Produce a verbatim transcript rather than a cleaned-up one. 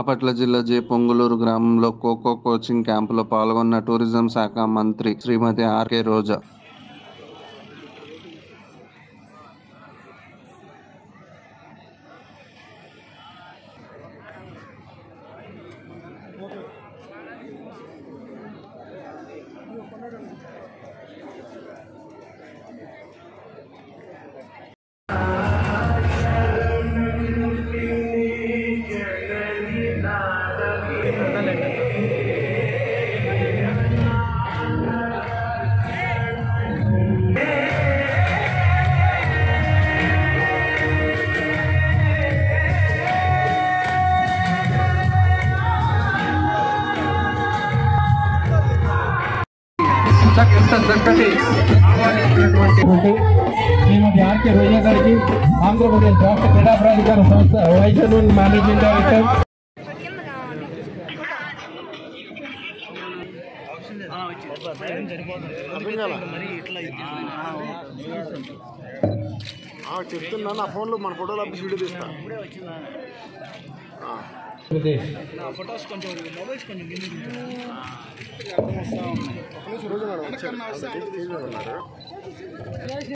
బాపట్ల జిల్లా జే పొంగులూరు గ్రామంలో cocoa coaching క్యాంపులో పాల్గొన్న టూరిజం శాఖ మంత్రి Shrimati R K Roja. Shrimati R K Roja గారికి ఆంధ్రప్రదేశ్ రాష్ట్ర క్రీడా ప్రాధికార సంస్థ వైస్ చైర్మన్ మేనేజింగ్ డైరెక్టర్ చెప్తున్నా. నా ఫోన్లో మన ఫోటోలు అప్పుడు వీడియో తీస్తాను. ఫొటోస్ కొంచెం మొబైల్స్ కొంచెం రోజు